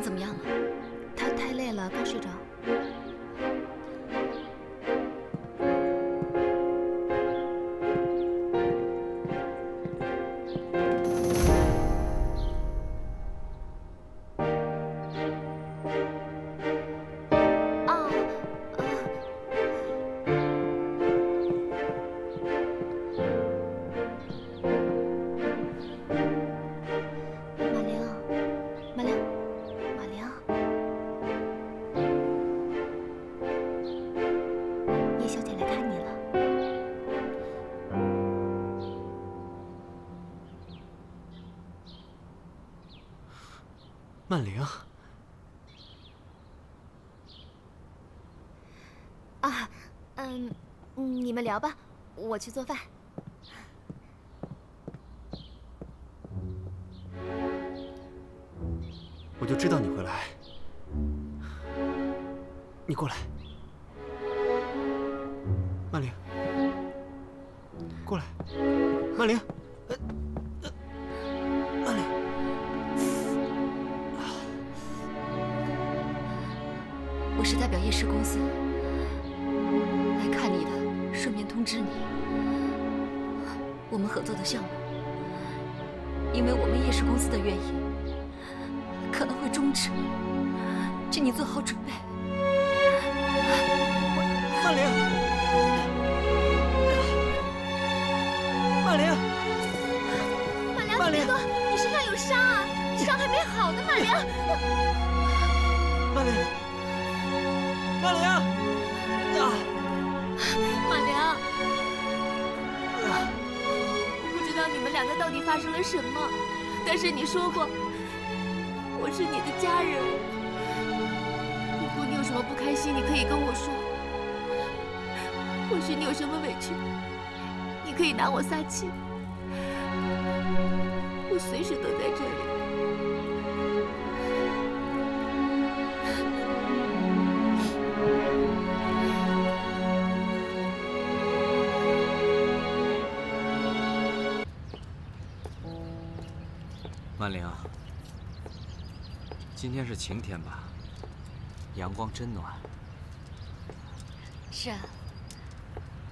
玲怎么样了？她太累了，刚睡着。 曼玲啊，你们聊吧，我去做饭。我就知道你会来，你过来，曼玲，过来，曼玲。 是在表夜市公司来看你的，顺便通知你我们合作的项目，因为我们夜市公司的原因可能会终止，请你做好准备。曼玲，曼玲，曼玲，大哥，你身上有伤啊，伤还没好呢，曼玲，曼玲。 马良，啊，马良，我不知道你们两个到底发生了什么，但是你说过我是你的家人，如果你有什么不开心，你可以跟我说；或许你有什么委屈，你可以拿我撒气，我随时都在这里。 曼玲，今天是晴天吧？阳光真暖。是啊，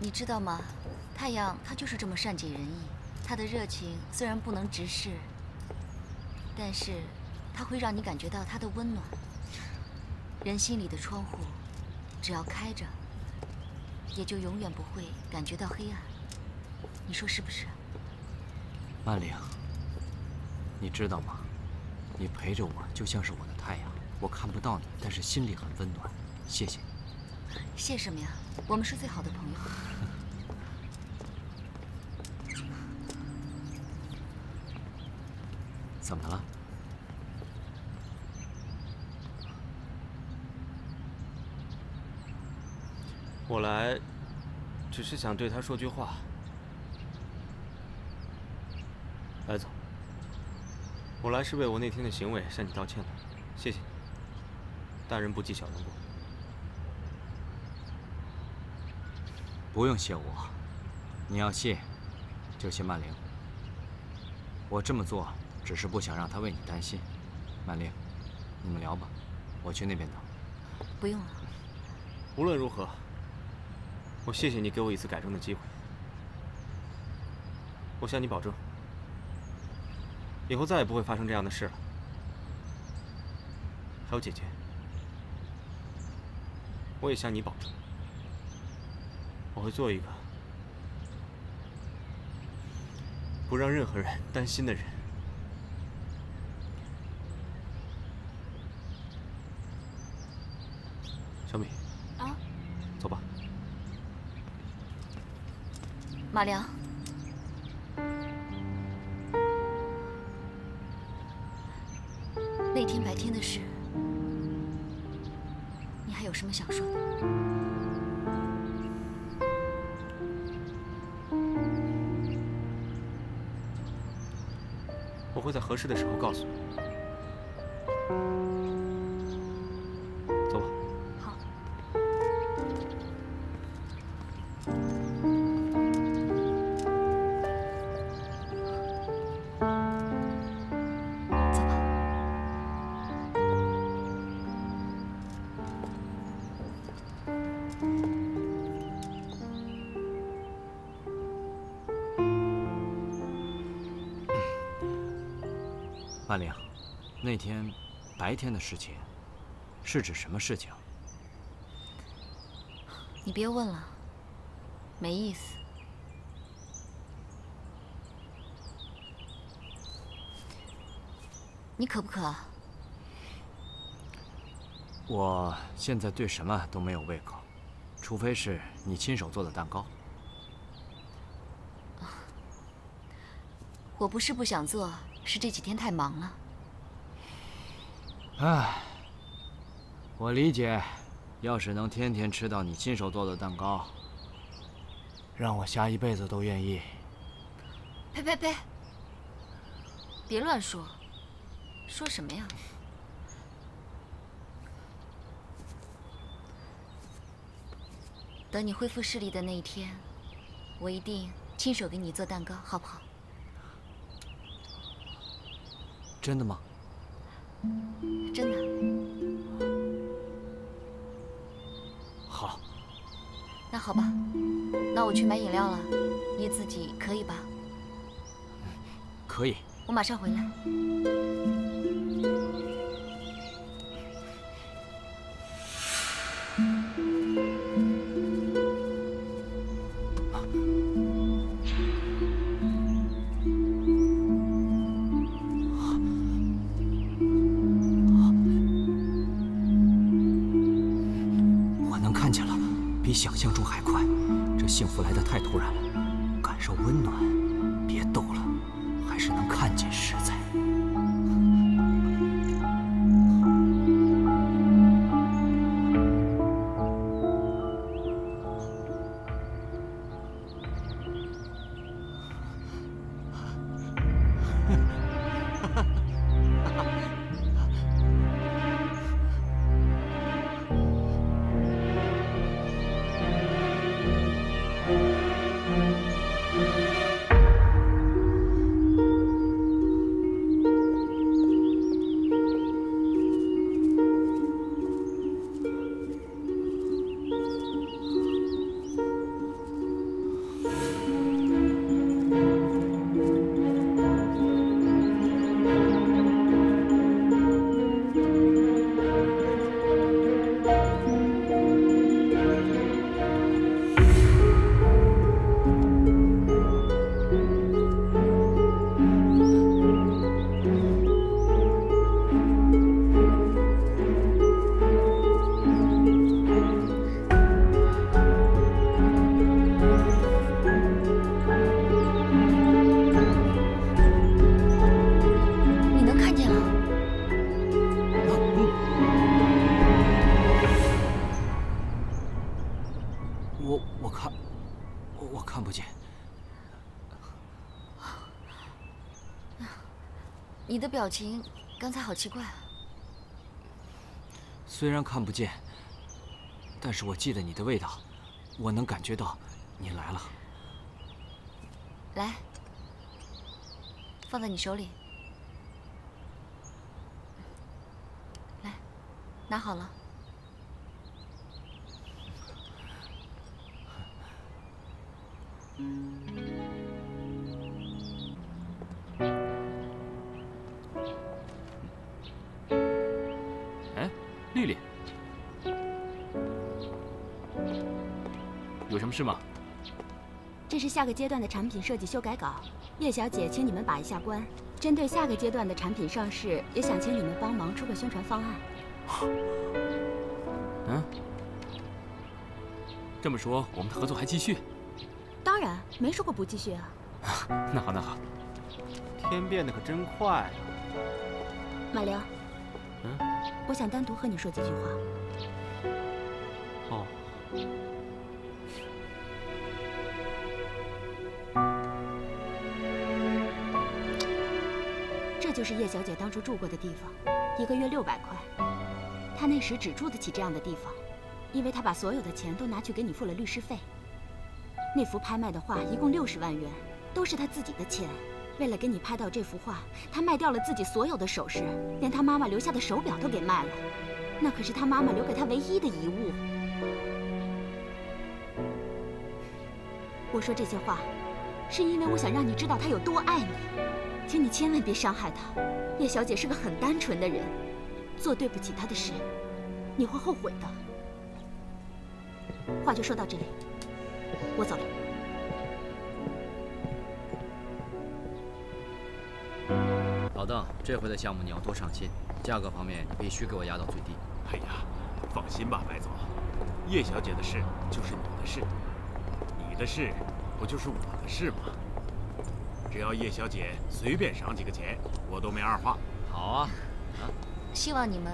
你知道吗？太阳它就是这么善解人意，它的热情虽然不能直视，但是它会让你感觉到它的温暖。人心里的窗户，只要开着，也就永远不会感觉到黑暗。你说是不是？曼玲。 你知道吗？你陪着我就像是我的太阳，我看不到你，但是心里很温暖。谢谢你。谢什么呀？我们是最好的朋友。怎么了？我来，只是想对他说句话。来总。 我来是为我那天的行为向你道歉的，谢谢你。大人不计小人过，不用谢我，你要谢，就谢曼玲。我这么做只是不想让她为你担心。曼玲，你们聊吧，我去那边等。不用了。无论如何，我谢谢你给我一次改正的机会。我向你保证。 以后再也不会发生这样的事了。还有姐姐，我也向你保证，我会做一个不让任何人担心的人。小米，啊，走吧。马良。 那天白天的事，你还有什么想说的？我会在合适的时候告诉你。走吧。好。走吧。万灵，那天白天的事情是指什么事情？你别问了，没意思。你渴不渴？我现在对什么都没有胃口，除非是你亲手做的蛋糕。 我不是不想做，是这几天太忙了。唉，我理解，要是能天天吃到你亲手做的蛋糕，让我下一辈子都愿意。呸呸呸！别乱说，说什么呀？等你恢复视力的那一天，我一定亲手给你做蛋糕，好不好？ 真的吗？真的。好。那好吧，那我去买饮料了，你自己可以吧？可以。我马上回来。幸福来得太突然了，感受温暖，别逗了，还是能看见实在。你的表情刚才好奇怪啊！虽然看不见，但是我记得你的味道，我能感觉到你来了。来，放在你手里。来，拿好了。丽丽，有什么事吗？这是下个阶段的产品设计修改稿，叶小姐，请你们把一下关。针对下个阶段的产品上市，也想请你们帮忙出个宣传方案。嗯，这么说我们的合作还继续？当然，没说过不继续啊。那好，那好。天变得可真快啊！马玲。嗯。 我想单独和你说几句话。哦。这就是叶小姐当初住过的地方，1个月600块。她那时只住得起这样的地方，因为她把所有的钱都拿去给你付了律师费。那幅拍卖的画一共60万元，都是她自己的钱。 为了给你拍到这幅画，他卖掉了自己所有的首饰，连他妈妈留下的手表都给卖了。那可是他妈妈留给他唯一的遗物。我说这些话，是因为我想让你知道他有多爱你。请你千万别伤害她。叶小姐是个很单纯的人，做对不起她的事，你会后悔的。话就说到这里，我走了。 老邓，这回的项目你要多上心，价格方面必须给我压到最低。哎呀，放心吧，白总，叶小姐的事就是你的事，你的事不就是我的事吗？只要叶小姐随便赏几个钱，我都没二话。好啊，希望你们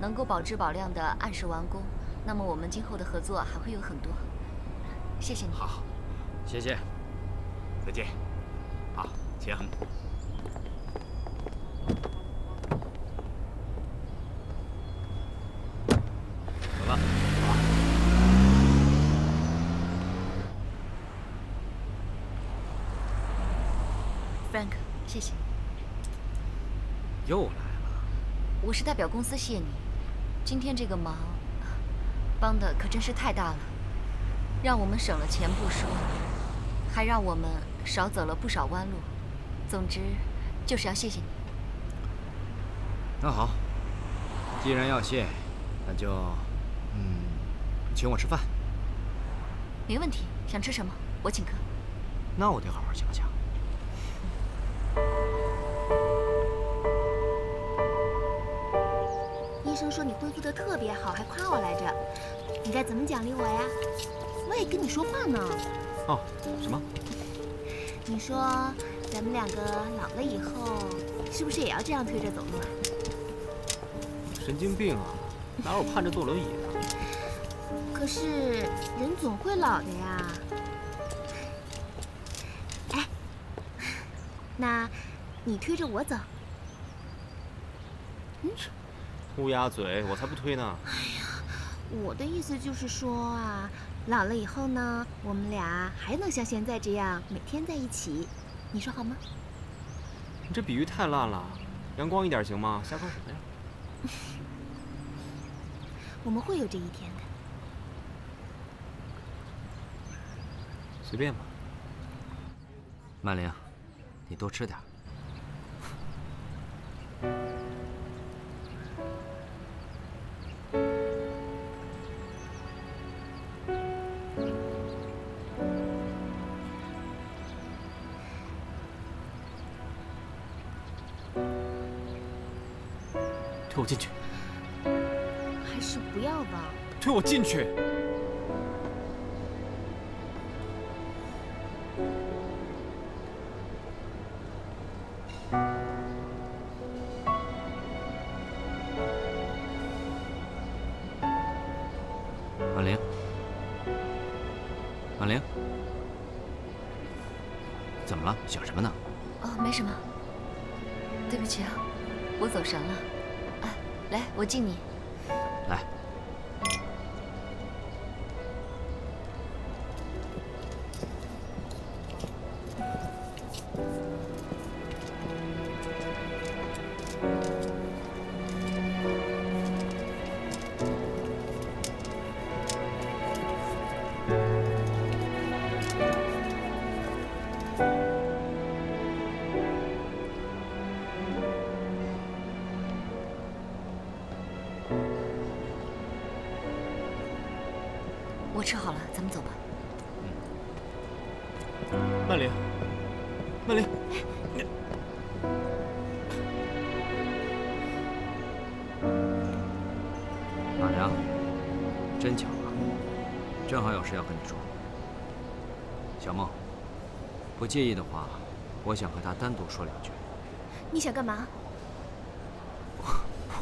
能够保质保量的按时完工，那么我们今后的合作还会有很多。谢谢你。好，谢谢，再见。好，请。 Frank， 谢谢。又来了。我是代表公司谢你，今天这个忙，帮的可真是太大了，让我们省了钱不说，还让我们少走了不少弯路。总之，就是要谢谢你。那好，既然要谢，那就，请我吃饭。没问题，想吃什么我请客。那我得好好想想。 医生说你恢复得特别好，还夸我来着，你该怎么奖励我呀？我也跟你说话呢。哦，什么？你说咱们两个老了以后，是不是也要这样推着走路啊？神经病啊！哪有盼着坐轮椅的？可是人总会老的呀。哎，那你推着我走。嗯。 乌鸦嘴，我才不推呢！哎呀，我的意思就是说啊，老了以后呢，我们俩还能像现在这样每天在一起，你说好吗？你这比喻太烂了，阳光一点行吗？瞎说什么呀？我们会有这一天的。随便吧。曼玲，你多吃点。 推我进去，还是不要吧。推我进去。婉玲，婉玲，怎么了？想什么呢？哦，没什么。对不起啊，我走神了。 来，我敬你。来，吃好了，咱们走吧。曼玲，曼玲，马良，真巧啊，正好有事要跟你说。小梦，不介意的话，我想和她单独说两句。你想干嘛？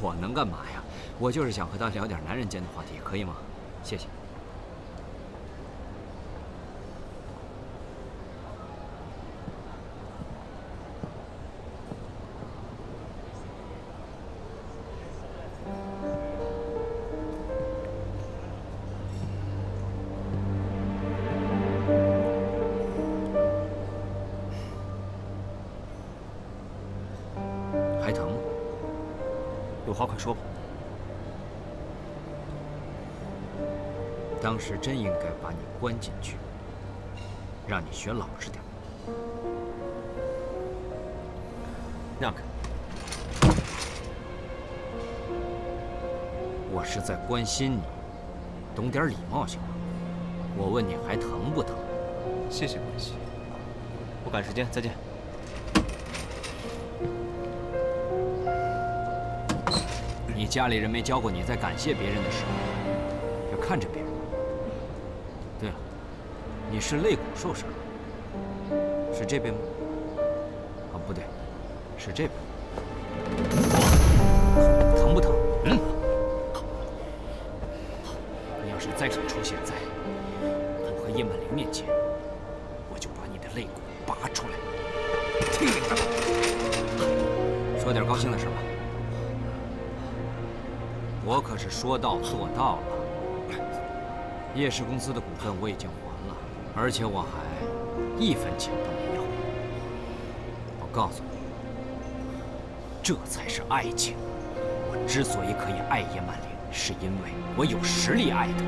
我能干嘛呀？我就是想和她聊点男人间的话题，可以吗？谢谢。 有话快说吧。当时真应该把你关进去，让你学老实点。让开！我是在关心你，懂点礼貌行吗？我问你还疼不疼？谢谢关心，我赶时间，再见。 你家里人没教过你在感谢别人的时候要看着别人。对了，你是肋骨受伤了，是这边吗？啊，不对，是这边。疼不疼？嗯。你要是再敢出现在我和叶曼玲面前，我就把你的肋骨拔出来。听明白吗？说点高兴的事吧。 我可是说到做到了。叶氏公司的股份我已经还了，而且我还一分钱都没要。我告诉你，这才是爱情。我之所以可以爱叶曼玲，是因为我有实力爱她。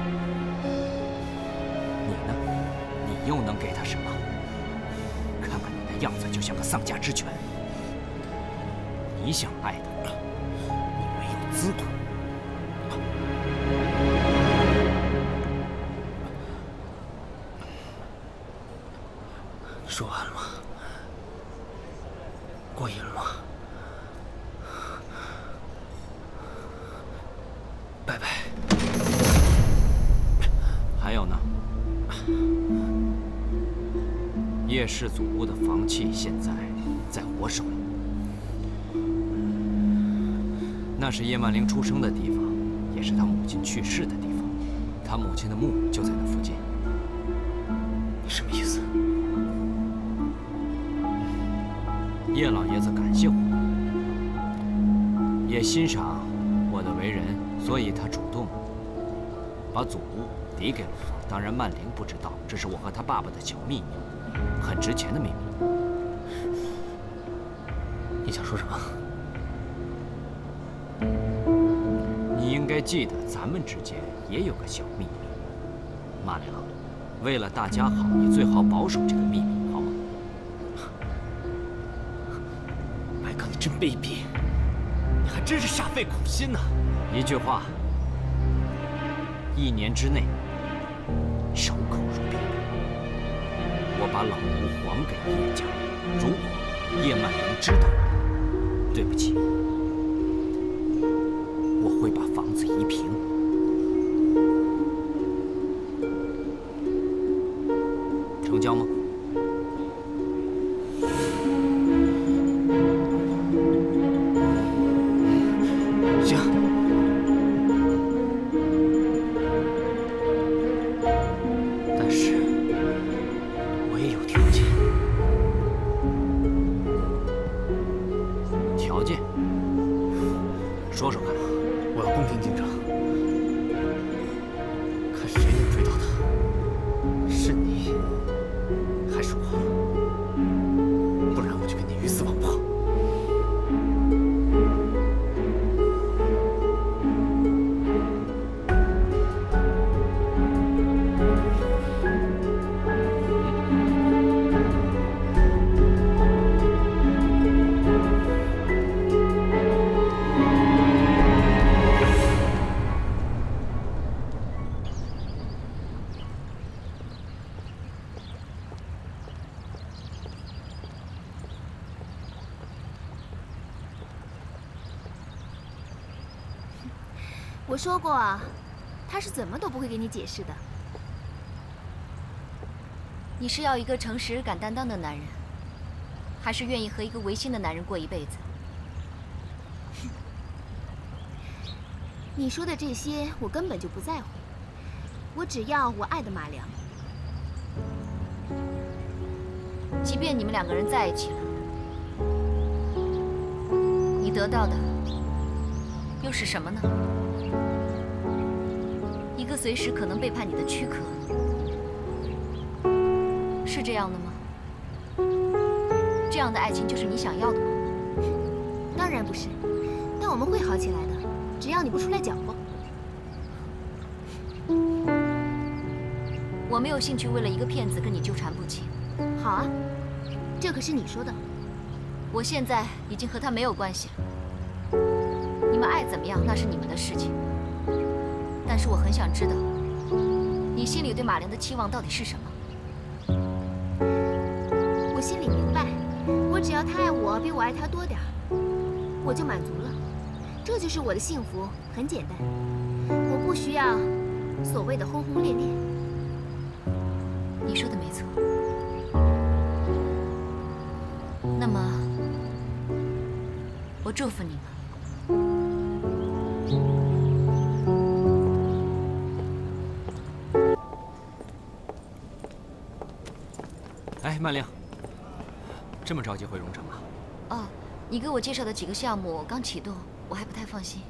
你呢？你又能给她什么？看看你的样子，就像个丧家之犬。你想爱她，你没有资格。 说完了吗？过瘾了吗？拜拜。还有呢？叶氏总部的房契现在在我手里，那是叶曼玲出生的地方，也是她母亲去世的地方，她母亲的墓就在那附近。你什么意思？ 叶老爷子感谢我，也欣赏我的为人，所以他主动把祖屋抵给了我。当然，曼玲不知道，这是我和他爸爸的小秘密，很值钱的秘密。你想说什么？你应该记得，咱们之间也有个小秘密。曼玲，为了大家好，你最好保守这个秘密。 真卑鄙！你还真是煞费苦心呐！一句话，一年之内，守口如瓶。我把老屋还给叶家，如果叶曼玲知道，对不起，我会把房子夷平。成交吗？ 我说过啊，他是怎么都不会给你解释的。你是要一个诚实敢担当的男人，还是愿意和一个违心的男人过一辈子？你说的这些我根本就不在乎，我只要我爱的马良。即便你们两个人在一起了，你得到的又是什么呢？ 一个随时可能背叛你的躯壳，是这样的吗？这样的爱情就是你想要的吗？当然不是，但我们会好起来的，只要你不出来搅和。我没有兴趣为了一个骗子跟你纠缠不清。好啊，这可是你说的。我现在已经和他没有关系了。你们爱怎么样那是你们的事情，但是我很想知道，你心里对马良的期望到底是什么？我心里明白，我只要他爱我比我爱他多点儿，我就满足了。这就是我的幸福，很简单。我不需要所谓的轰轰烈烈。你说的没错。那么，我祝福你吧。 哎，曼玲，这么着急回荣城啊？哦，你给我介绍的几个项目刚启动，我还不太放心。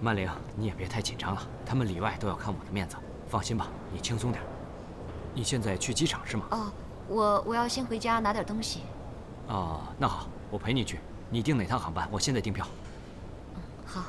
曼玲，你也别太紧张了，他们里外都要看我的面子。放心吧，你轻松点。你现在去机场是吗？哦，我要先回家拿点东西。哦，那好，我陪你去。你订哪趟航班？我现在订票。嗯，好。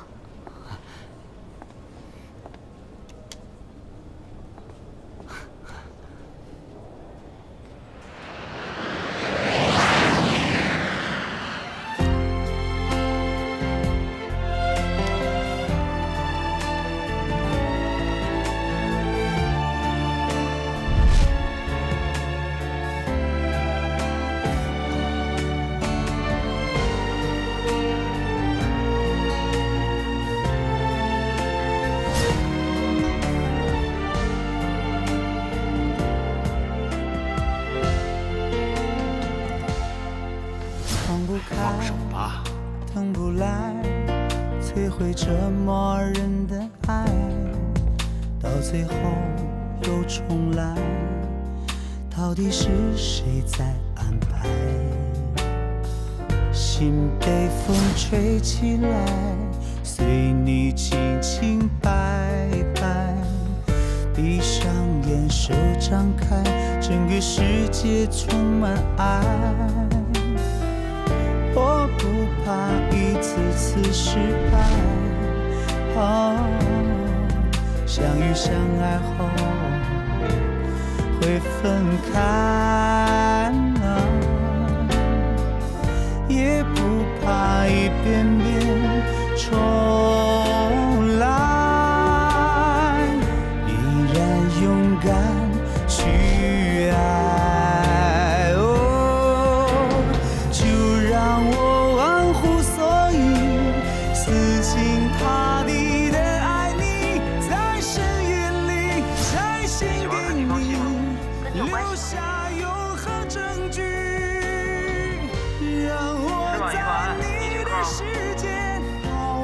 起来，随你轻轻摆摆，闭上眼，手张开，整个世界充满爱。我不怕一次次失败，哦，相遇相爱后会分开，哦，也不。 怕一遍遍重来，依然勇敢去爱。哦，就让我忘乎所以，死心塌地的爱你，在深夜里，在心底里留下永恒证据，让我在。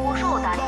我说我打你。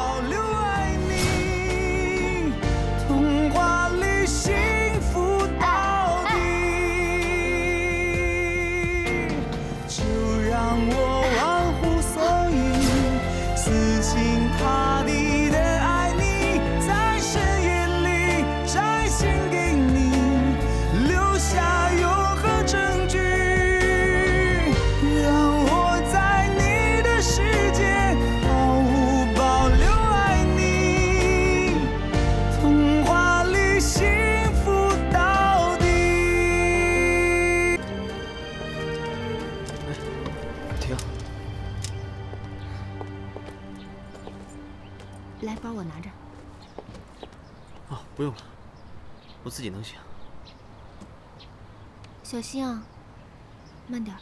不用了，我自己能行。小心啊，慢点。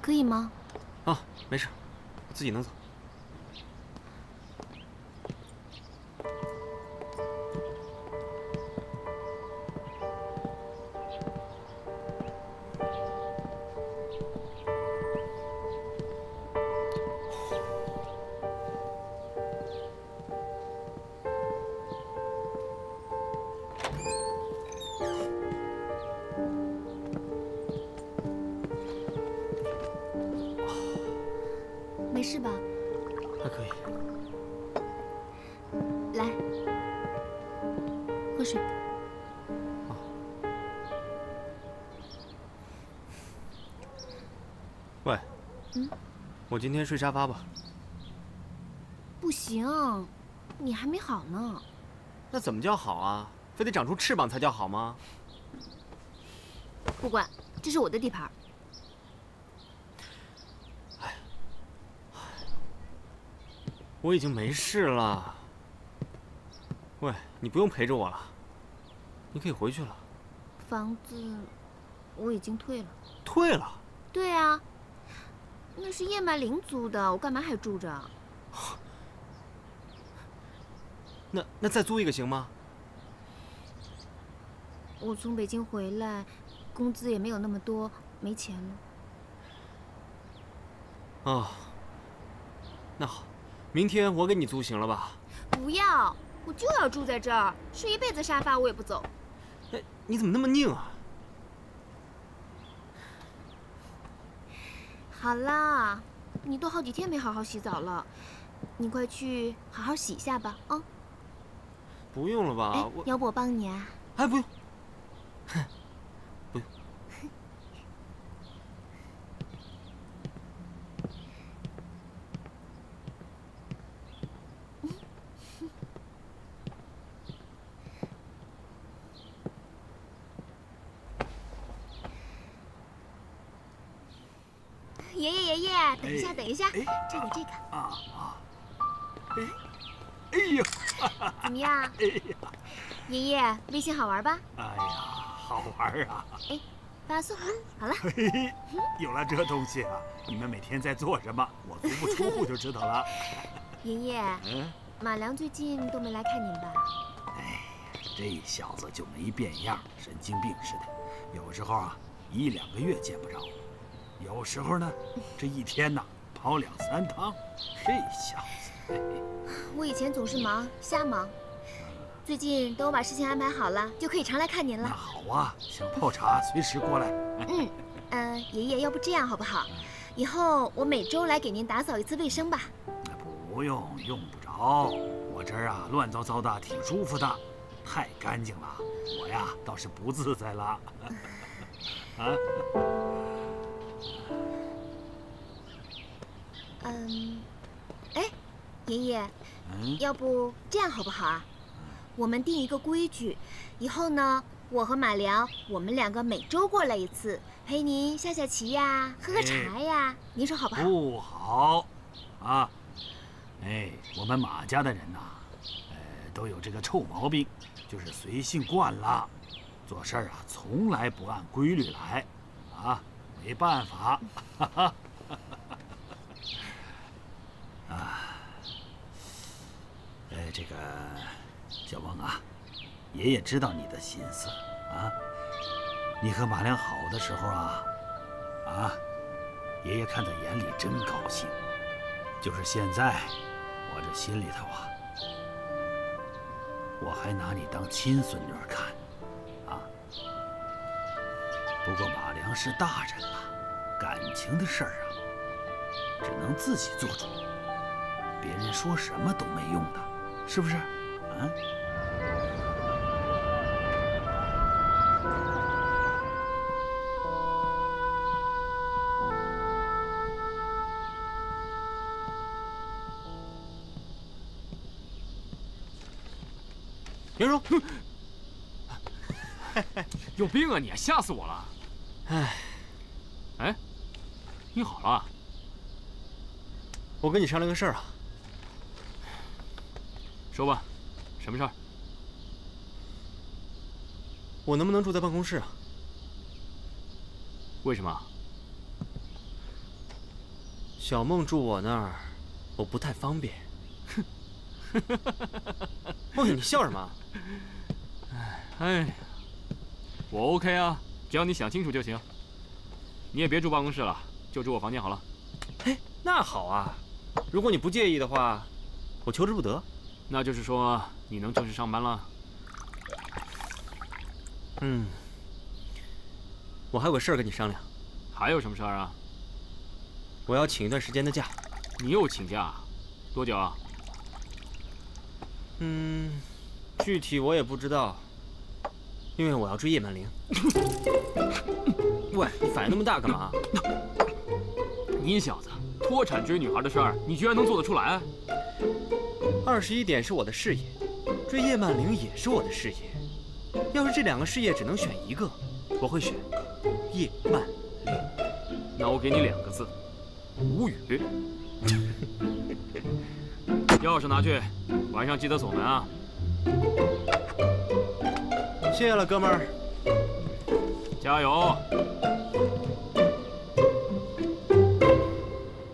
可以吗？啊，没事，我自己能走。我今天睡沙发吧。不行，你还没好呢。那怎么叫好啊？非得长出翅膀才叫好吗？不管，这是我的地盘。哎，我已经没事了。喂，你不用陪着我了，你可以回去了。房子我已经退了。退了？对啊，那是叶曼玲租的，我干嘛还住着？ 那再租一个行吗？我从北京回来，工资也没有那么多，没钱了。哦，那好，明天我给你租行了吧？不要，我就要住在这儿，睡一辈子沙发我也不走。哎，你怎么那么拧啊？好啦，你都好几天没好好洗澡了，你快去好好洗一下吧，啊！ 不用了吧？我要不我帮你啊？哎，不用，不用。爷爷，等一下，这个啊！哎呦！ 怎么样？哎呀，爷爷，微信好玩吧？哎呀，好玩啊！哎，把它送了，好了。有了这东西啊，你们每天在做什么，我足不出户就知道了。爷爷，马良最近都没来看您吧？哎呀，这小子就没变样，神经病似的。有时候啊，一两个月见不着；有时候呢，这一天呢，跑两三趟。这小子。 我以前总是忙，瞎忙。最近等我把事情安排好了，就可以常来看您了。那好啊，想泡茶随时过来。爷爷，要不这样好不好？以后我每周来给您打扫一次卫生吧。不用，用不着。我这儿啊，乱糟糟的，挺舒服的，太干净了。我呀，倒是不自在了。啊？哎。 爷爷，要不这样好不好啊？我们定一个规矩，以后呢，我和马良，我们两个每周过来一次，陪您下下棋呀，喝喝茶呀，您说好不好？不好，啊，哎，我们马家的人呐，都有这个臭毛病，就是随性惯了，做事儿啊，从来不按规律来，啊，没办法，哈哈，啊。 这个小翁啊，爷爷知道你的心思啊。你和马良好的时候啊，爷爷看在眼里，真高兴。就是现在，我这心里头啊，我还拿你当亲孙女看啊。不过马良是大人了，感情的事儿啊，只能自己做主，别人说什么都没用的。 是不是？啊？袁荣，有病啊你！吓死我了！哎，哎，你好了啊？我跟你商量个事儿啊。 说吧，什么事儿？我能不能住在办公室啊？为什么？小梦住我那儿，我不太方便。梦影，你笑什么？哎，我 OK 啊，只要你想清楚就行。你也别住办公室了，就住我房间好了。哎，那好啊，如果你不介意的话，我求之不得。 那就是说，你能正式上班了。嗯，我还有个事儿跟你商量。还有什么事儿啊？我要请一段时间的假。你又请假？多久啊？嗯，具体我也不知道，因为我要追叶曼玲。喂，你反应那么大干嘛？你小子脱产追女孩的事儿，你居然能做得出来？ 21点是我的事业，追叶曼玲也是我的事业。要是这两个事业只能选一个，我会选叶曼玲。那我给你两个字：无语。钥匙拿去，晚上记得锁门啊。谢了，哥们儿。加油！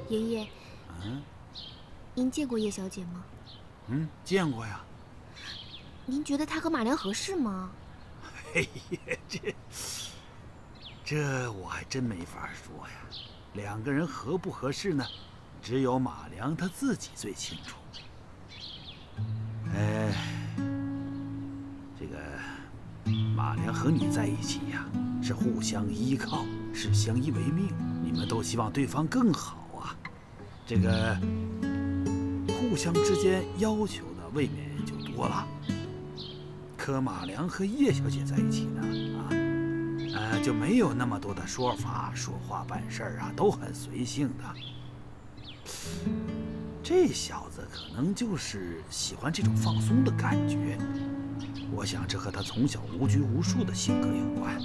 爷爷，您见过叶小姐吗？嗯，见过呀。您觉得她和马良合适吗？ 哎呀，这我还真没法说呀。两个人合不合适呢？只有马良他自己最清楚。哎，这个马良和你在一起呀，是互相依靠，是相依为命。你们都希望对方更好啊。这个互相之间要求呢，未免就多了。 可马良和叶小姐在一起呢，就没有那么多的说法，说话办事儿啊，都很随性的。这小子可能就是喜欢这种放松的感觉，我想这和他从小无拘无束的性格有关。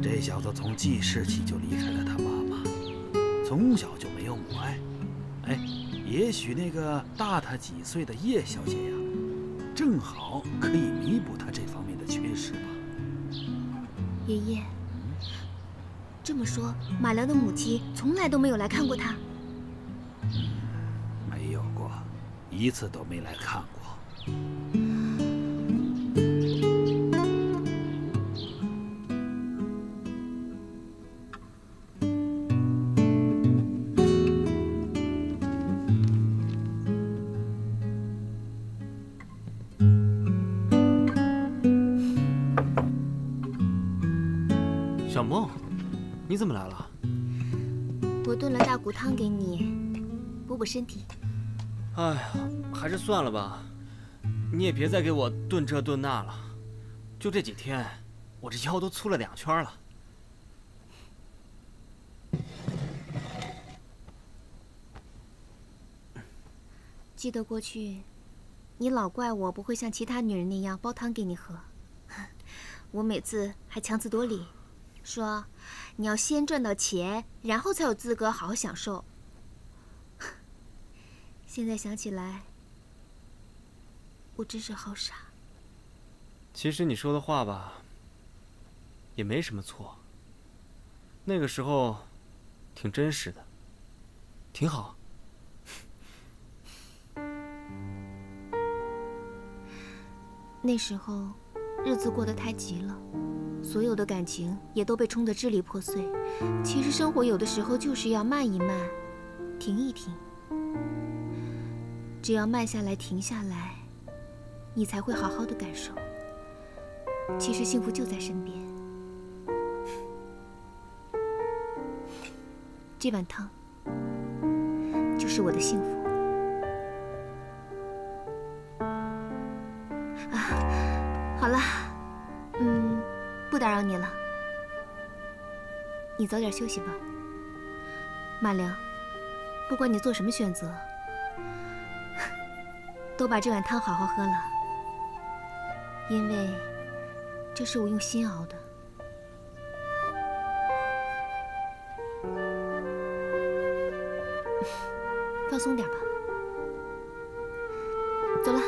这小子从记事起就离开了他妈妈，从小就没有母爱。哎，也许那个大他几岁的叶小姐呀。 正好可以弥补他这方面的缺失吧。爷爷，这么说，马良的母亲从来都没有来看过他。没有过，一次都没来看过。 你怎么来了？我炖了大骨汤给你，补补身体。哎呀，还是算了吧。你也别再给我炖这炖那了，就这几天，我这腰都粗了2圈了。记得过去，你老怪我不会像其他女人那样煲汤给你喝，我每次还强词夺理。 说，你要先赚到钱，然后才有资格好好享受。现在想起来，我真是好傻。其实你说的话吧，也没什么错。那个时候，挺真实的，挺好。那时候，日子过得太急了。 所有的感情也都被冲得支离破碎。其实生活有的时候就是要慢一慢，停一停。只要慢下来、停下来，你才会好好的感受。其实幸福就在身边。这碗汤就是我的幸福。啊，好了，不打扰你了，你早点休息吧，马良。不管你做什么选择，都把这碗汤好好喝了，因为这是我用心熬的。 放松点吧，走了。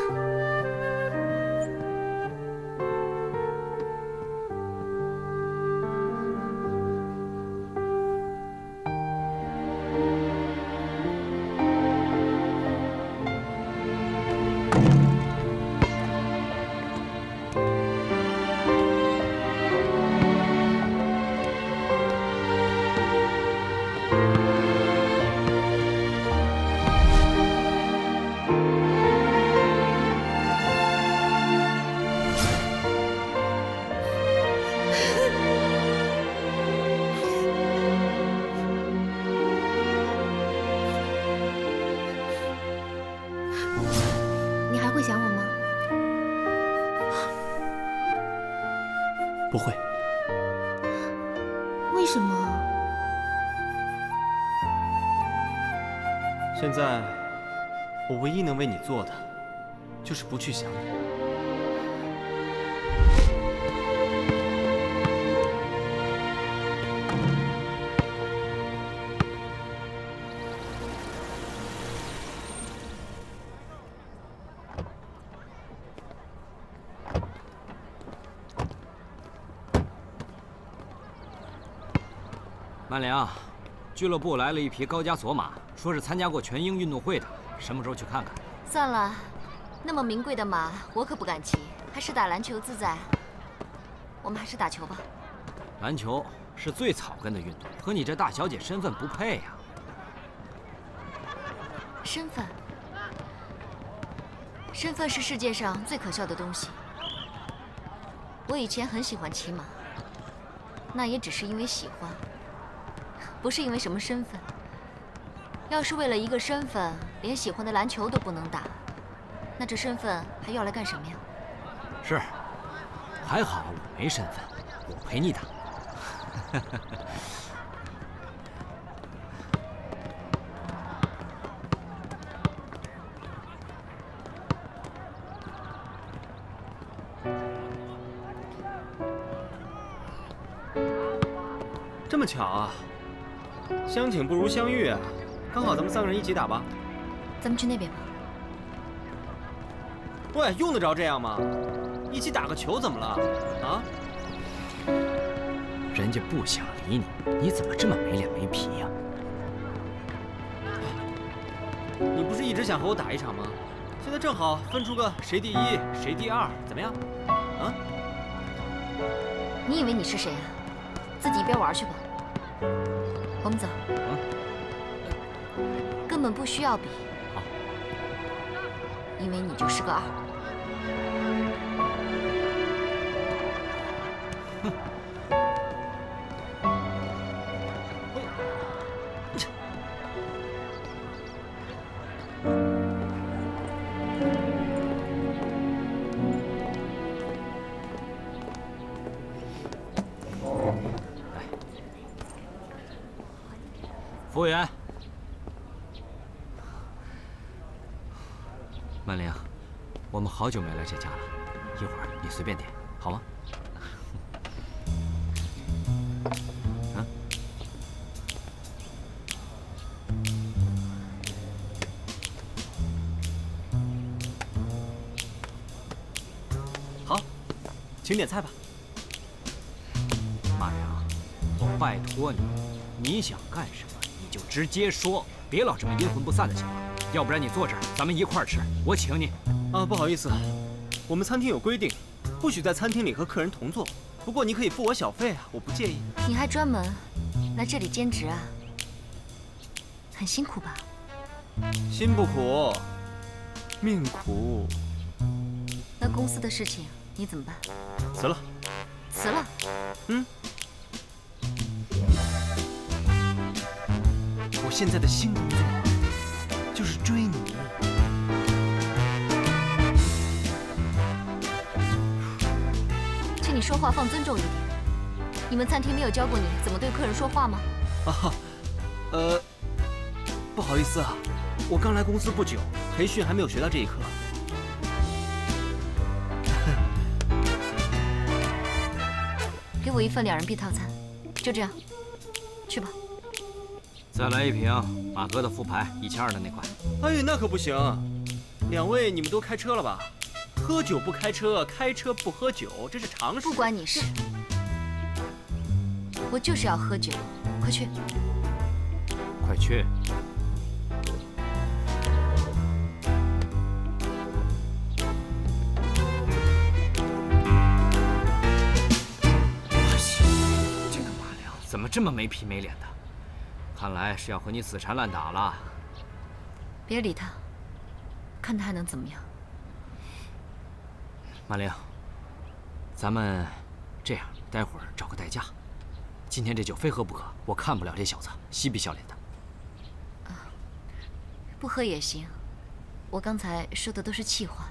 不会，为什么？现在我唯一能为你做的，就是不去想你。安良，俱乐部来了一匹高加索马，说是参加过全英运动会的，什么时候去看看？算了，那么名贵的马我可不敢骑，还是打篮球自在。我们还是打球吧。篮球是最草根的运动，和你这大小姐身份不配呀。身份？身份是世界上最可笑的东西。我以前很喜欢骑马，那也只是因为喜欢。 不是因为什么身份，要是为了一个身份，连喜欢的篮球都不能打，那这身份还要来干什么呀？是，还好我没身份，我陪你打。这么巧啊！ 相请不如相遇啊，刚好咱们三个人一起打吧。咱们去那边吧。喂，用得着这样吗？一起打个球怎么了？啊？人家不想理你，你怎么这么没脸没皮呀？你不是一直想和我打一场吗？现在正好分出个谁第一谁第二，怎么样？啊？你以为你是谁啊？自己一边玩去吧。 我们走，根本不需要比，因为你就是个二。哼！服务员，曼玲，我们好久没来这家了，一会儿你随便点，好吗？啊？好，请点菜吧。曼玲，我拜托你，你想干什么？ 就直接说，别老这么阴魂不散的行吗？要不然你坐这儿，咱们一块儿吃，我请你。啊，不好意思，我们餐厅有规定，不许在餐厅里和客人同坐。不过你可以付我小费啊，我不介意。你还专门来这里兼职啊？很辛苦吧？辛不苦，命苦。那公司的事情你怎么办？辞了。辞了？嗯。 我现在的新工作就是追你。请你说话放尊重一点。你们餐厅没有教过你怎么对客人说话吗？啊，不好意思啊，我刚来公司不久，培训还没有学到这一课。给我一份2人必套餐，就这样，去吧。 再来一瓶马哥的副牌1200的那款。哎，那可不行！两位，你们都开车了吧？喝酒不开车，开车不喝酒，这是常识。不关你事，我就是要喝酒，快去！快去！哎呀，这个马良怎么这么没皮没脸的？ 看来是要和你死缠烂打了。别理他，看他还能怎么样？曼玲，咱们这样，待会儿找个代驾。今天这酒非喝不可，我看不了这小子，嬉皮笑脸的。啊，不喝也行，我刚才说的都是气话。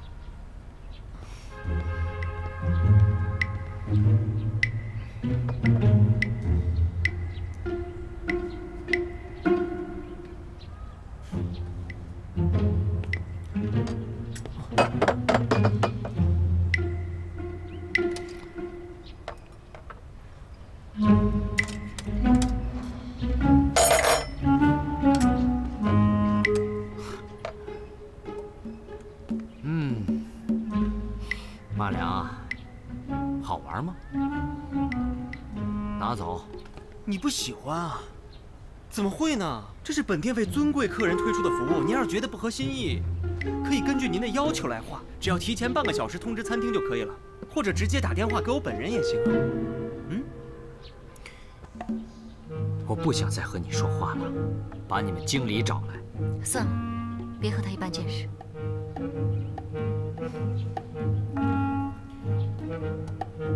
嗯 马良啊，好玩吗？拿走，你不喜欢啊。怎么会呢？这是本店为尊贵客人推出的服务，您要是觉得不合心意，可以根据您的要求来换，只要提前半个小时通知餐厅就可以了，或者直接打电话给我本人也行啊。嗯，我不想再和你说话了，把你们经理找来。算了，别和他一般见识。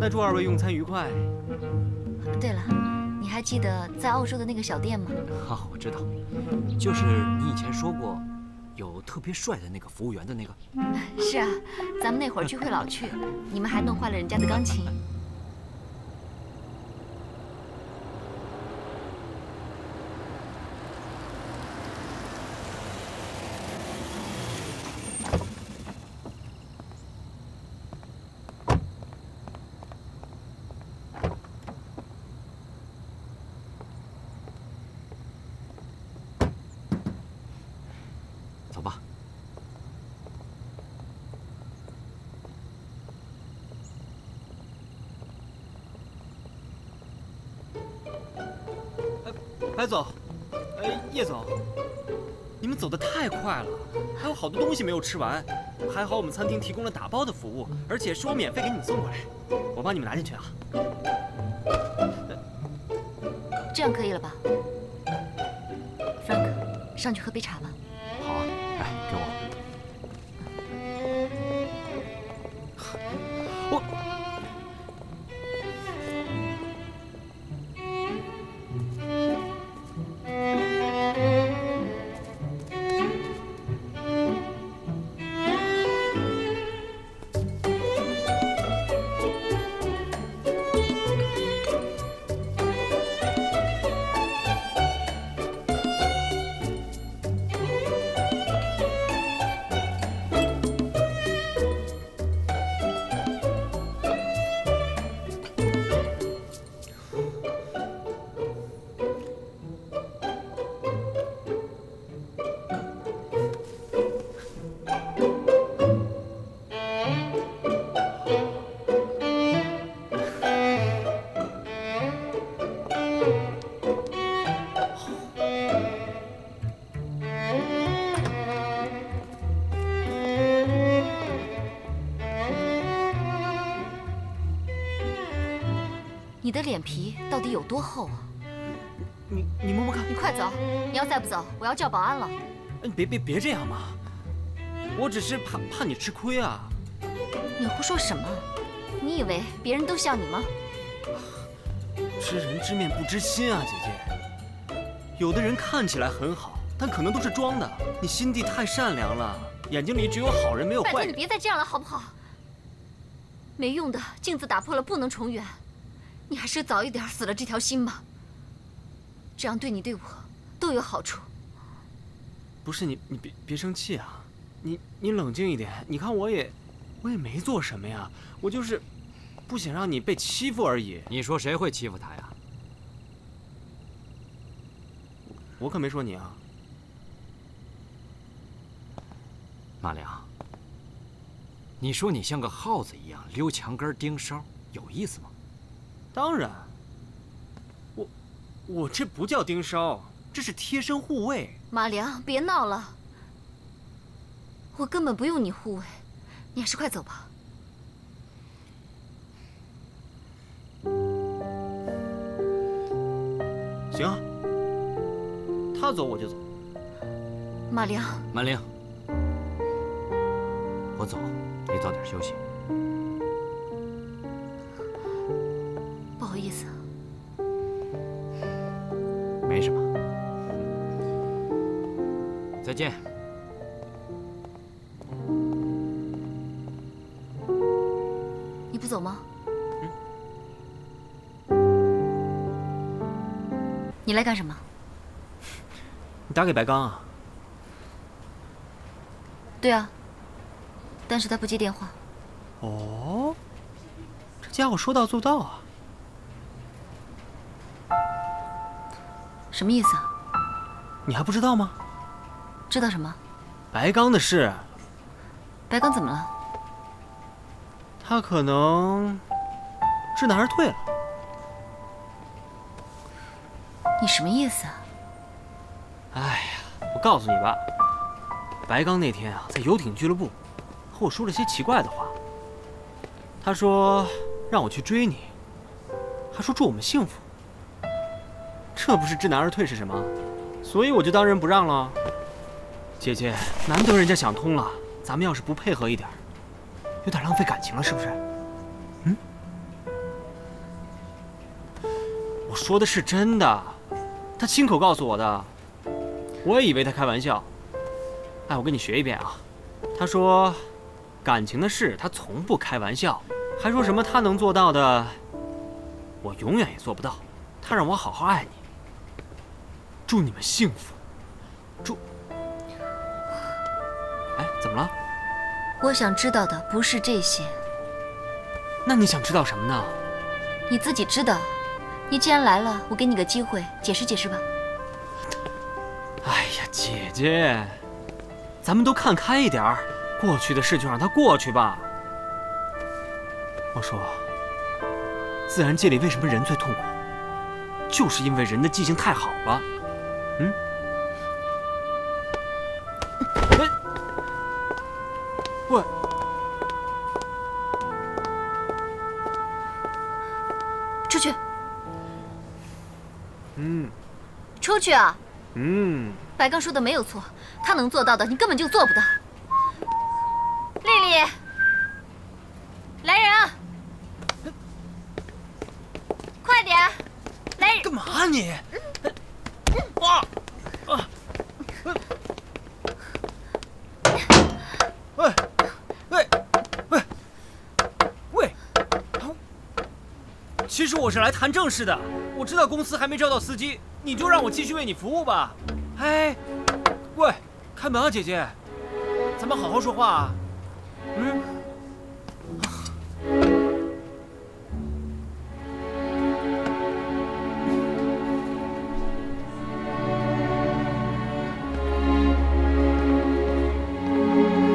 那祝二位用餐愉快。对了。 你还记得在澳洲的那个小店吗？啊，我知道，就是你以前说过有特别帅的那个服务员的那个。是啊，咱们那会儿聚会老去，你们还弄坏了人家的钢琴。白总，叶总，你们走得太快了，还有好多东西没有吃完。还好我们餐厅提供了打包的服务，而且是我免费给你们送过来，我帮你们拿进去啊。这样可以了吧 ？Frank， 上去喝杯茶吧。好啊，来给我。你的脸皮到底有多厚啊？你摸摸看。你快走！你要再不走，我要叫保安了。你别这样嘛，我只是怕你吃亏啊。你胡说什么？你以为别人都像你吗？知人知面不知心啊，姐姐。有的人看起来很好，但可能都是装的。你心地太善良了，眼睛里只有好人没有坏人。拜托你别再这样了，好不好？没用的，镜子打破了不能重圆。 你还是早一点死了这条心吧，这样对你对我都有好处。不是你别生气啊，你冷静一点。你看我也没做什么呀，我就是不想让你被欺负而已。你说谁会欺负他呀？我可没说你啊，马良。你说你像个耗子一样溜墙根盯梢，有意思吗？ 当然，我这不叫盯梢，这是贴身护卫。马良，别闹了，我根本不用你护卫，你还是快走吧。行啊，他走我就走。马良，马良，我走，你早点休息。 不好意思，没什么。再见。你不走吗？嗯。你来干什么？你打给白刚啊？对啊，但是他不接电话。哦，这家伙说到做到啊。 什么意思啊？你还不知道吗？知道什么？白刚的事。白刚怎么了？他可能知难而退了。你什么意思啊？哎呀，我告诉你吧，白刚那天啊，在游艇俱乐部和我说了些奇怪的话。他说让我去追你，还说祝我们幸福。这不是知难而退是什么？所以我就当仁不让了。姐姐，难得人家想通了，咱们要是不配合一点，有点浪费感情了，是不是？嗯？我说的是真的，他亲口告诉我的。 我也以为他开玩笑，哎，我跟你学一遍啊。他说，感情的事他从不开玩笑，还说什么他能做到的，我永远也做不到。他让我好好爱你，祝你们幸福，祝……哎，怎么了？我想知道的不是这些。那你想知道什么呢？你自己知道。你既然来了，我给你个机会解释解释吧。 哎呀，姐姐，咱们都看开一点儿，过去的事就让它过去吧。我说，自然界里为什么人最痛苦，就是因为人的记性太好了。嗯？哎，喂，出去。嗯，出去啊。 嗯，白刚说的没有错，他能做到的，你根本就做不到。丽丽，来人啊！快点，来人！干嘛啊你？哇！喂喂喂喂！其实我是来谈正事的，我知道公司还没招到司机。 你就让我继续为你服务吧。哎，喂，开门啊，姐姐，咱们好好说话啊。嗯。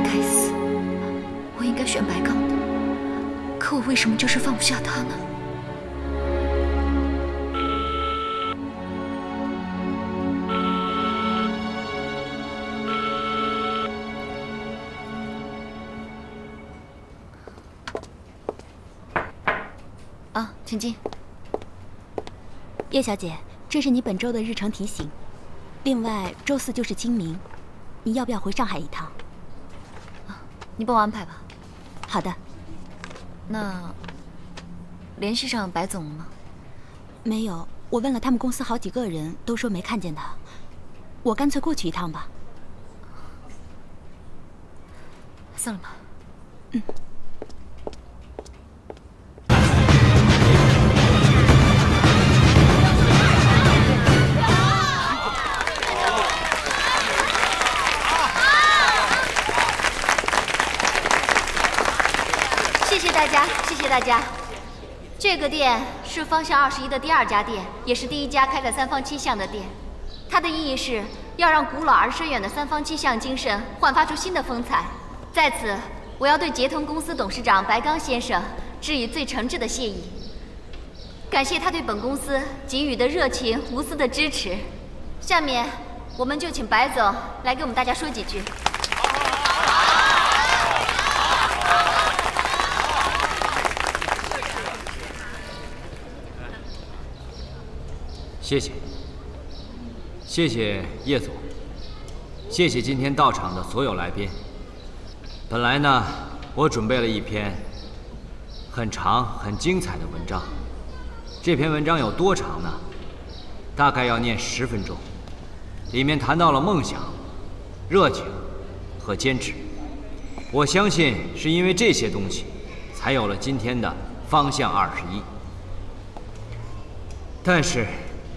该死，我应该选白刚的，可我为什么就是放不下他呢？ 请进，叶小姐，这是你本周的日程提醒。另外，周四就是清明，你要不要回上海一趟？啊，你帮我安排吧。好的。那联系上白总了吗？没有，我问了他们公司好几个人，都说没看见他。我干脆过去一趟吧。算了吧。嗯。 大家，这个店是方向21的第二家店，也是第一家开在三坊七巷的店。它的意义是要让古老而深远的三坊七巷精神焕发出新的风采。在此，我要对捷腾公司董事长白刚先生致以最诚挚的谢意，感谢他对本公司给予的热情无私的支持。下面，我们就请白总来给我们大家说几句。 谢谢，谢谢叶总，谢谢今天到场的所有来宾。本来呢，我准备了一篇很长、很精彩的文章。这篇文章有多长呢？大概要念10分钟。里面谈到了梦想、热情和坚持。我相信是因为这些东西，才有了今天的方向21。但是。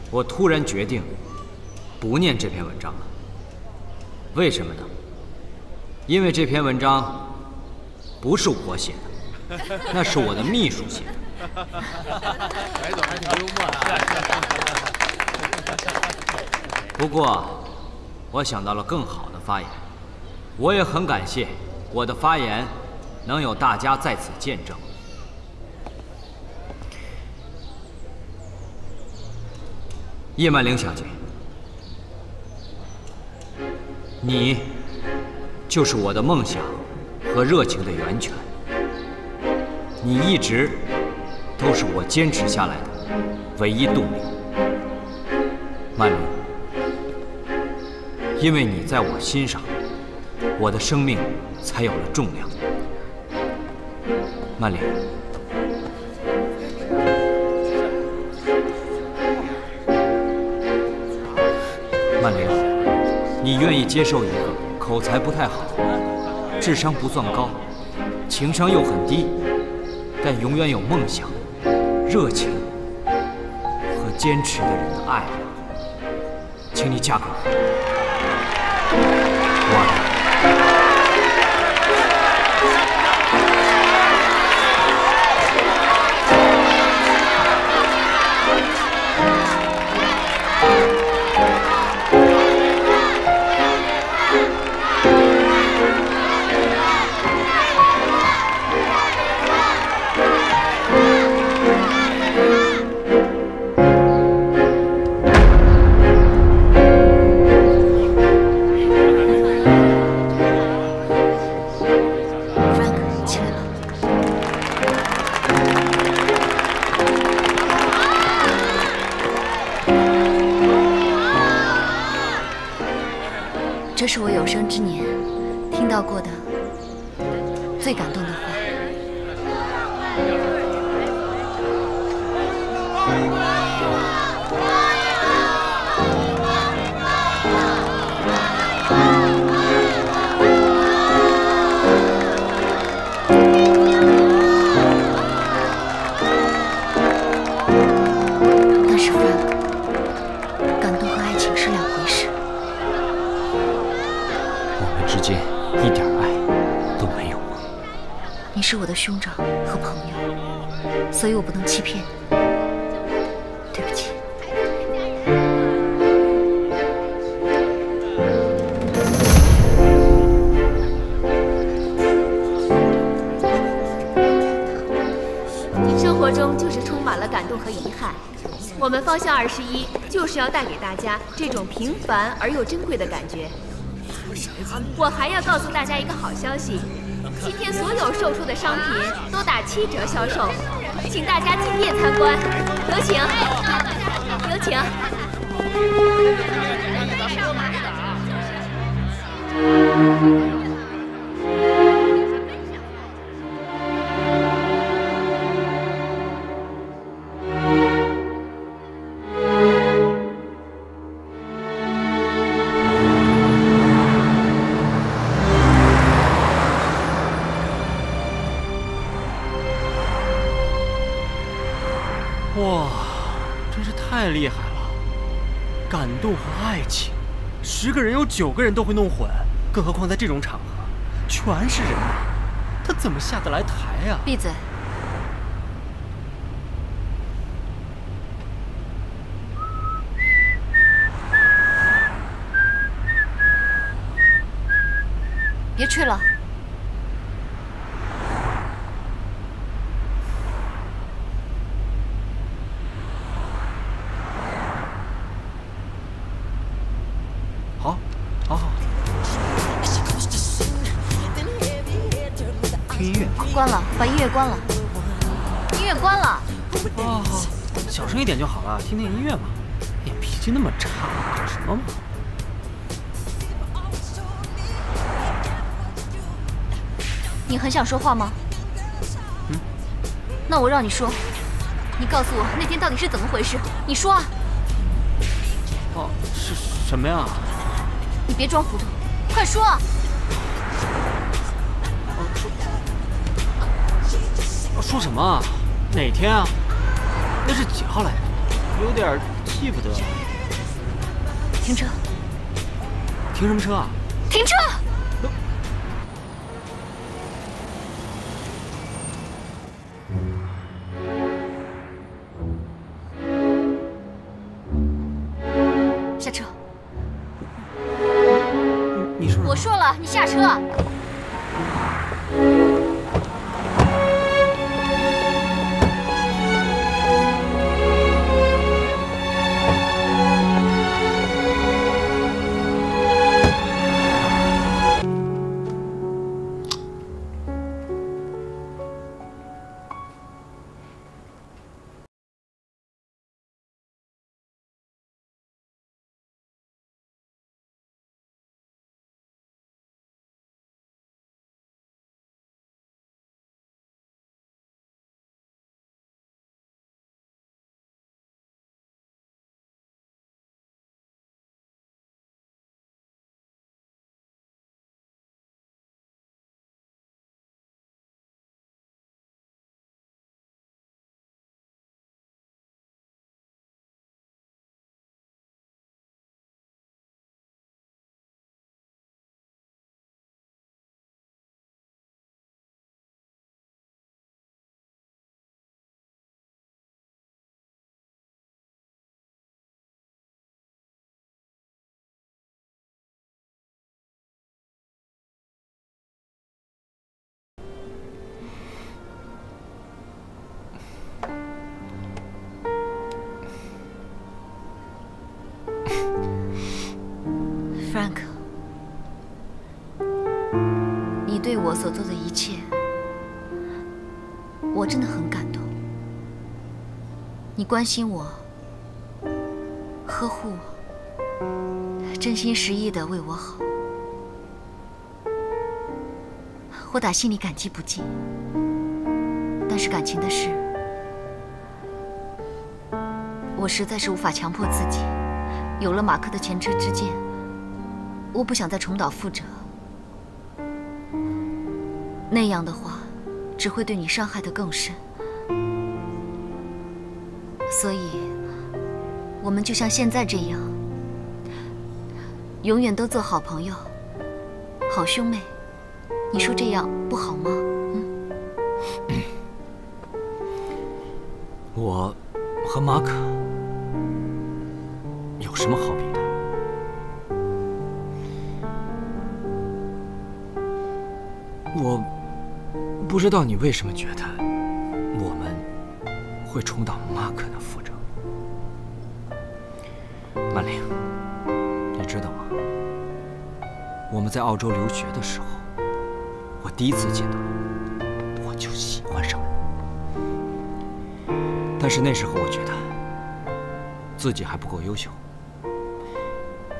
我突然决定不念这篇文章了，为什么呢？因为这篇文章不是我写的，那是我的秘书写的。白总还挺幽默的。不过，我想到了更好的发言，我也很感谢我的发言能有大家在此见证。 叶曼玲小姐，你就是我的梦想和热情的源泉，你一直都是我坚持下来的唯一动力。曼昱，因为你在我心上，我的生命才有了重量。曼昱。 曼昱，你愿意接受一个口才不太好、智商不算高、情商又很低，但永远有梦想、热情和坚持的人的爱吗？请你嫁给我，我爱你。 这是我有生之年听到过的最感动的话。但是Frank，感动和爱情是两回事。 之间一点爱都没有吗？你是我的兄长和朋友，所以我不能欺骗你。对不起。 生活中就是充满了感动和遗憾，我们方向21就是要带给大家这种平凡而又珍贵的感觉。 我还要告诉大家一个好消息，今天所有售出的商品都打7折销售，请大家进店参观。有请，有请。哇，真是太厉害了！感动和爱情，10个人有9个人都会弄混，更何况在这种场合，全是人啊，他怎么下得来台呀？闭嘴！别去了。 关了，把音乐关了。音乐关了。哦，小声一点就好了，听听音乐嘛。你脾气那么差，搞什么嘛？你很想说话吗？嗯。那我让你说，你告诉我那天到底是怎么回事？你说啊。哦，是什么呀？你别装糊涂，快说啊！ 说什么啊？哪天啊？那是几号来着？有点记不得了。停车！停什么车啊？停车！下车！你说什么？我说了，你下车！你对我所做的一切，我真的很感动。你关心我，呵护我，真心实意的为我好，我打心里感激不尽。但是感情的事，我实在是无法强迫自己。有了马克的前车之鉴，我不想再重蹈覆辙。 那样的话，只会对你伤害得更深。所以，我们就像现在这样，永远都做好朋友、好兄妹。你说这样不好吗？嗯。我和马可有什么好比的？ 我不知道你为什么觉得我们会重蹈马可的覆辙。曼玲，你知道吗？我们在澳洲留学的时候，我第一次见到你，我就喜欢上你。但是那时候我觉得自己还不够优秀。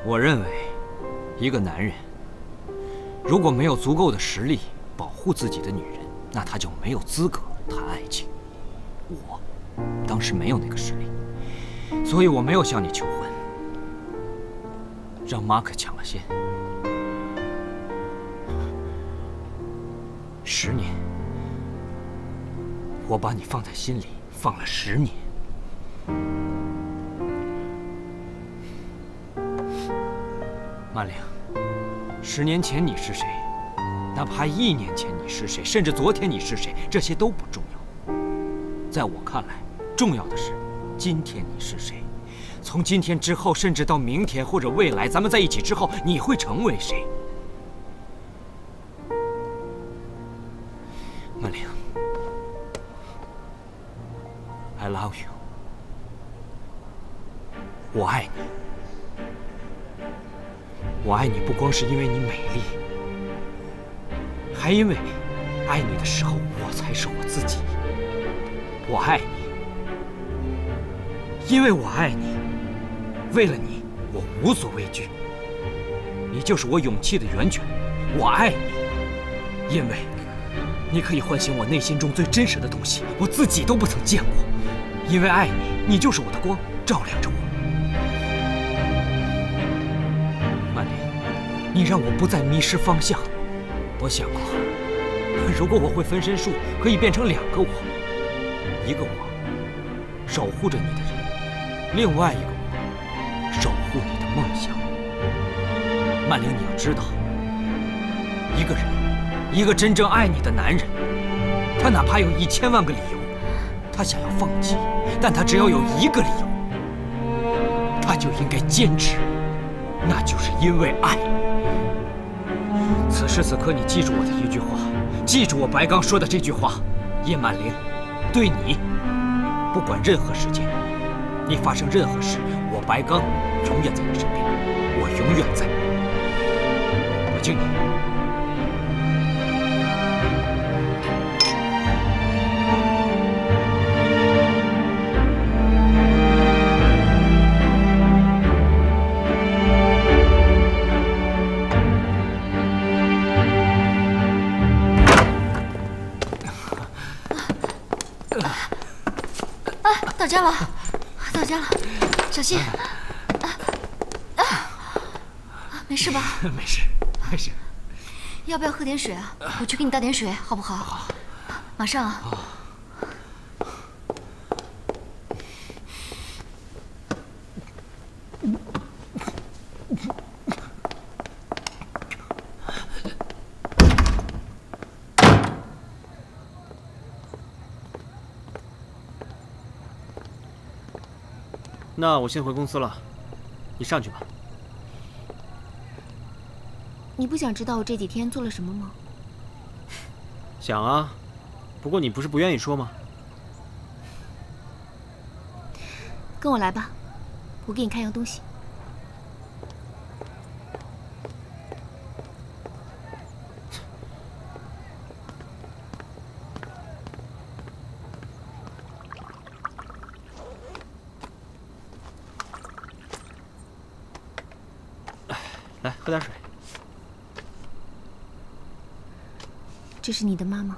我认为，一个男人如果没有足够的实力， 保护自己的女人，那她就没有资格谈爱情。我当时没有那个实力，所以我没有向你求婚，让马可抢了先。10年，我把你放在心里，放了10年。曼玲，10年前你是谁？ 哪怕1年前你是谁，甚至昨天你是谁，这些都不重要。在我看来，重要的是今天你是谁。从今天之后，甚至到明天或者未来，咱们在一起之后，你会成为谁？曼玲 ，I love you， 我爱你。我爱你不光是因为你美丽。 还因为爱你的时候，我才是我自己。我爱你，因为我爱你，为了你，我无所畏惧。你就是我勇气的源泉。我爱你，因为你可以唤醒我内心中最真实的东西，我自己都不曾见过。因为爱你，你就是我的光，照亮着我。曼玲，你让我不再迷失方向。 我想过，如果我会分身术，可以变成2个我，一个我守护着你的人，另外一个我守护你的梦想。曼玲，你要知道，一个人，一个真正爱你的男人，他哪怕有1000万个理由，他想要放弃，但他只要有一个理由，他就应该坚持，那就是因为爱。 此时此刻，你记住我的一句话，记住我白刚说的这句话：叶曼玲，对你，不管任何时间，你发生任何事，我白刚永远在你身边，我永远在。我敬你。 到家了，到家了，小心！没事吧？没事，没事。要不要喝点水啊？我去给你倒点水，好不好？好，马上啊。那我先回公司了，你上去吧。你不想知道我这几天做了什么吗？想啊，不过你不是不愿意说吗？跟我来吧，我给你看样东西。来，喝点水。这是你的妈妈。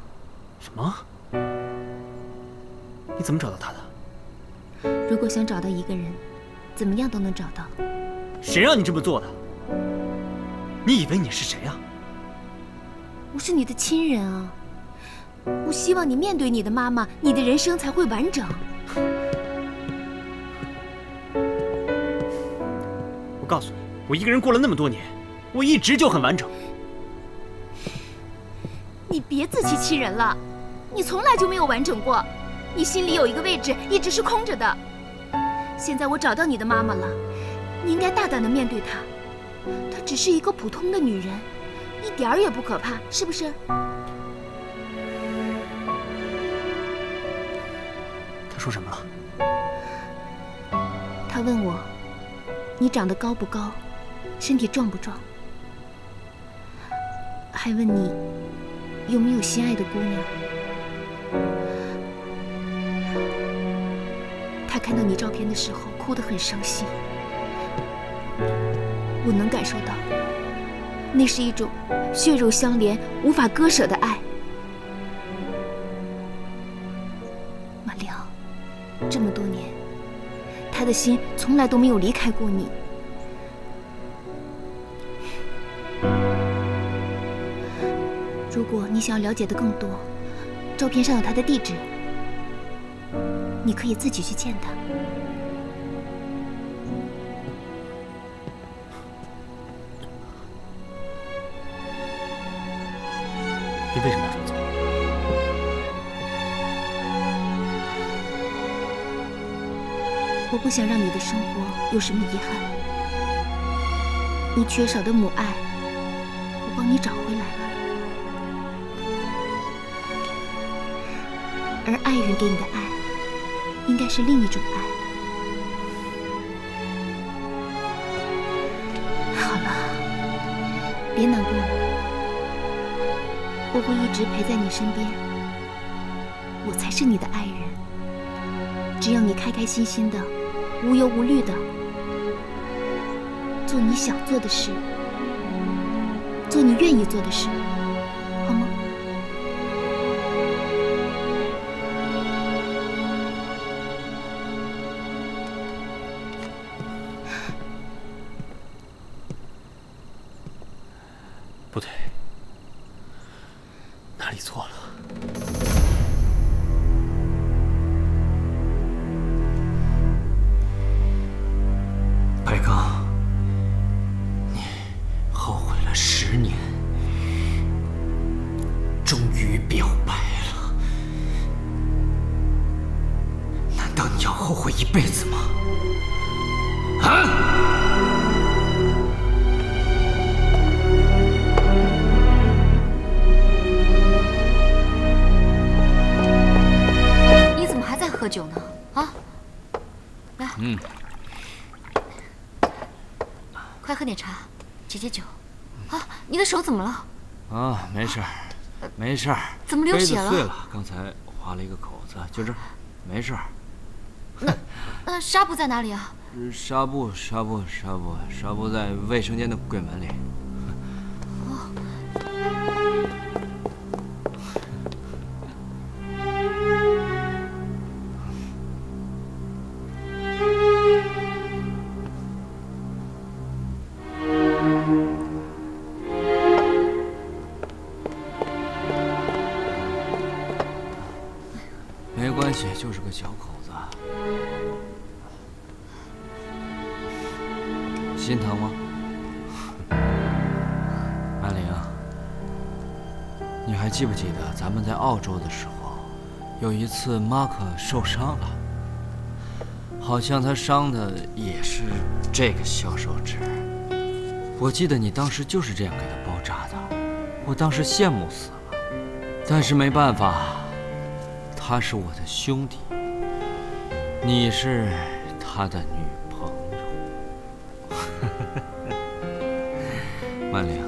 什么？你怎么找到她的？如果想找到一个人，怎么样都能找到。谁让你这么做的？你以为你是谁啊？我是你的亲人啊！我希望你面对你的妈妈，你的人生才会完整。 我告诉你，我一个人过了那么多年，我一直就很完整。你别自欺欺人了，你从来就没有完整过，你心里有一个位置一直是空着的。现在我找到你的妈妈了，你应该大胆的面对她，她只是一个普通的女人，一点儿也不可怕，是不是？她说什么了？她问我。 你长得高不高，身体壮不壮，还问你有没有心爱的姑娘。他看到你照片的时候哭得很伤心，我能感受到，那是一种血肉相连、无法割舍的爱。马良，这么多年。 他的心从来都没有离开过你。如果你想要了解的更多，照片上有他的地址，你可以自己去见他。你为什么要这么做？ 我不想让你的生活有什么遗憾。你缺少的母爱，我帮你找回来了。而爱人给你的爱，应该是另一种爱。好了，别难过了，我会一直陪在你身边。我才是你的爱人，只要你开开心心的。 无忧无虑的做你想做的事，做你愿意做的事，好吗？不对，哪里错了？ 一辈子吗？啊！你怎么还在喝酒呢？啊！来，快喝点茶，解解酒。啊，你的手怎么了？啊，没事儿，没事儿。怎么流血了？杯子碎了，刚才划了一个口子，就这儿，没事儿。 那纱布在哪里啊？纱布在卫生间的柜门里。哦。没关系，就是个小口子。 心疼吗，安玲？你还记不记得咱们在澳洲的时候，有一次马克受伤了，好像他伤的也是这个小手指。我记得你当时就是这样给他包扎的，我当时羡慕死了。但是没办法，他是我的兄弟，你是他的女朋友。 曼玲，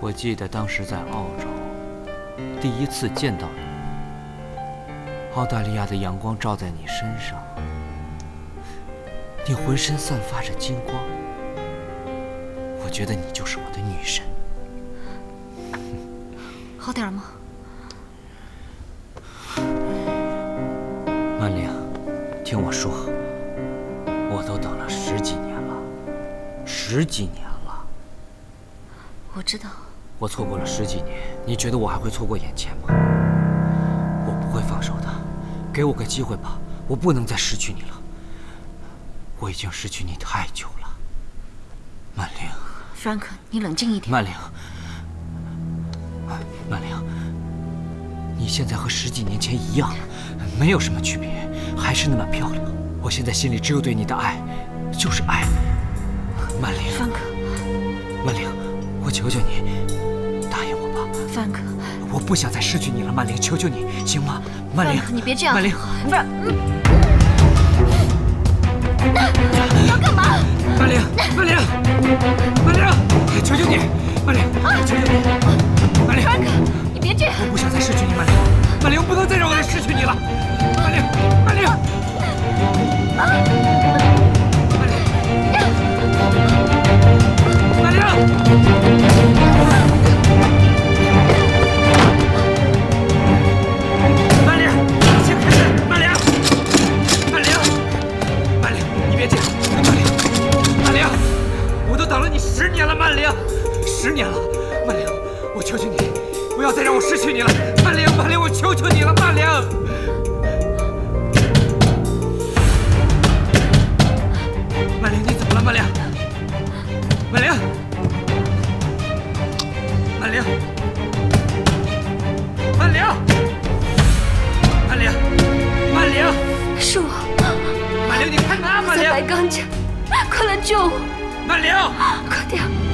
我记得当时在澳洲第一次见到你，澳大利亚的阳光照在你身上，你浑身散发着金光，觉得你就是我的女神。好点吗？曼玲，听我说，我都等了十几年了。我知道。我错过了10几年，你觉得我还会错过眼前吗？我不会放手的，给我个机会吧，我不能再失去你了。我已经失去你太久了，曼玲。Frank， 你冷静一点。曼玲，曼玲，你现在和10几年前一样了，没有什么区别，还是那么漂亮。我现在心里只有对你的爱，就是爱。曼玲 ，Frank， 曼玲，我求求你。 答应我吧，范哥，我不想再失去你了，曼玲，求求你，行吗？曼玲，你别这样，曼玲，不是，你要干嘛？曼玲，曼玲，曼玲，求求你，曼玲，求求你，曼玲，范哥，你别这样，我不想再失去你，曼玲，曼玲，我不能再让我再失去你了，曼玲，曼玲，曼玲。 10年了，曼玲，10年了，曼玲，我求求你，不要再让我失去你了，曼玲，曼玲，我求求你了，曼玲。曼玲，你怎么了，曼玲？曼玲，曼玲，曼玲，曼玲，曼玲，是我。曼玲，你开门啊，曼玲！在白钢家，快来救我！ 曼玲，快点！